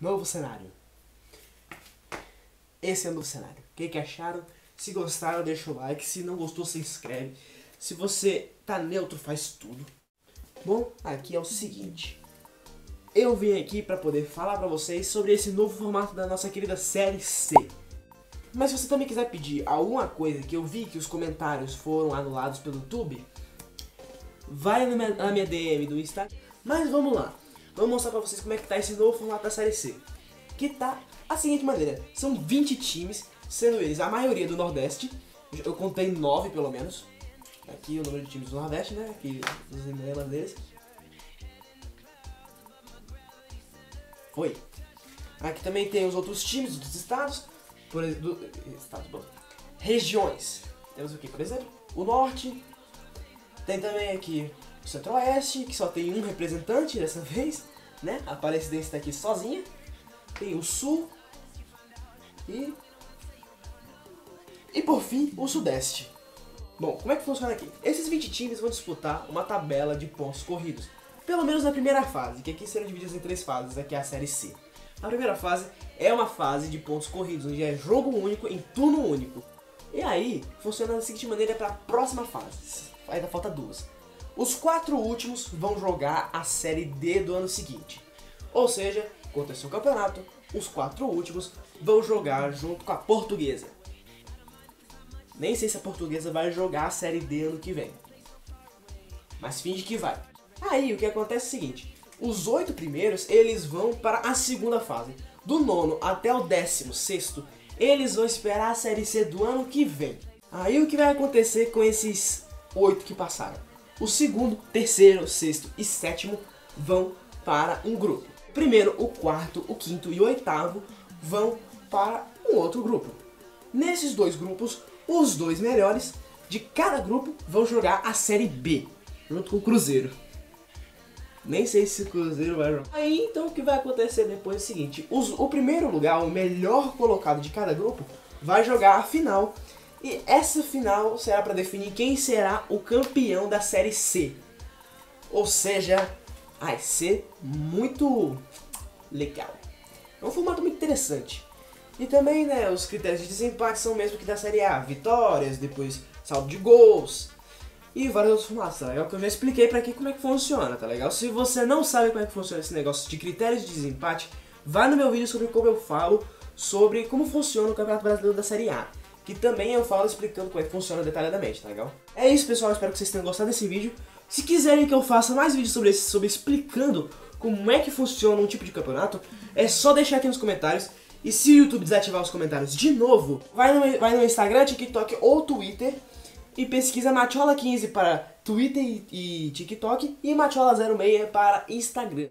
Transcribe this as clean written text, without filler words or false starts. novo cenário. Esse é o novo cenário. O que acharam? Se gostaram, deixa o like. Se não gostou, se inscreve. Se você tá neutro, faz tudo. Bom, aqui é o seguinte. Eu vim aqui pra poder falar pra vocês sobre esse novo formato da nossa querida Série C. Mas se você também quiser pedir alguma coisa que eu vi que os comentários foram anulados pelo YouTube, vai na minha DM do Instagram. Mas vamos lá. Vamos mostrar pra vocês como é que tá esse novo formato da Série C. Que tá a seguinte maneira. São 20 times, sendo eles a maioria do Nordeste. Eu contei 9 pelo menos. Aqui o número de times do Nordeste, né? Aqui os emblemas deles. Foi. Aqui também tem os outros times dos estados. Por exemplo, regiões. Temos aqui, por exemplo, o Norte. Tem também aqui o Centro-Oeste, que só tem um representante dessa vez, né? A Aparecidense está aqui sozinha. Tem o Sul. E por fim, o Sudeste. Bom, como é que funciona aqui? Esses 20 times vão disputar uma tabela de pontos corridos, pelo menos na primeira fase, que aqui serão divididas em 3 fases, aqui é a Série C. A primeira fase é uma fase de pontos corridos, onde é jogo único em turno único. E aí, funciona da seguinte maneira para a próxima fase, ainda falta 2. Os 4 últimos vão jogar a Série D do ano seguinte, ou seja, contra seu campeonato, os 4 últimos vão jogar junto com a Portuguesa. Nem sei se a Portuguesa vai jogar a Série D ano que vem, mas finge que vai. Aí o que acontece é o seguinte, os 8 primeiros eles vão para a segunda fase. Do 9º até o 16º, eles vão esperar a Série C do ano que vem. Aí o que vai acontecer com esses 8 que passaram? O 2º, 3º, 6º e 7º vão para um grupo. O 1º, o 4º, o 5º e o 8º vão para um outro grupo. Nesses 2 grupos, os 2 melhores de cada grupo vão jogar a Série B, junto com o Cruzeiro. Nem sei se o Cruzeiro vai jogar. Aí então o que vai acontecer depois é o seguinte, o primeiro lugar, o melhor colocado de cada grupo, vai jogar a final. E essa final será para definir quem será o campeão da Série C. Ou seja, vai ser muito legal. É um formato muito interessante. E também, né, os critérios de desempate são mesmo que da Série A, vitórias, depois saldo de gols e várias outras formatos. É o que eu já expliquei pra aqui como é que funciona, tá legal? Se você não sabe como é que funciona esse negócio de critérios de desempate, vai no meu vídeo sobre como eu falo sobre como funciona o Campeonato Brasileiro da Série A, que também eu falo explicando como é que funciona detalhadamente, tá legal? É isso, pessoal, espero que vocês tenham gostado desse vídeo. Se quiserem que eu faça mais vídeos sobre explicando como é que funciona um tipo de campeonato, é só deixar aqui nos comentários. E se o YouTube desativar os comentários de novo, vai no Instagram, TikTok ou Twitter e pesquisa Machola15 para Twitter e TikTok e Machola06 para Instagram.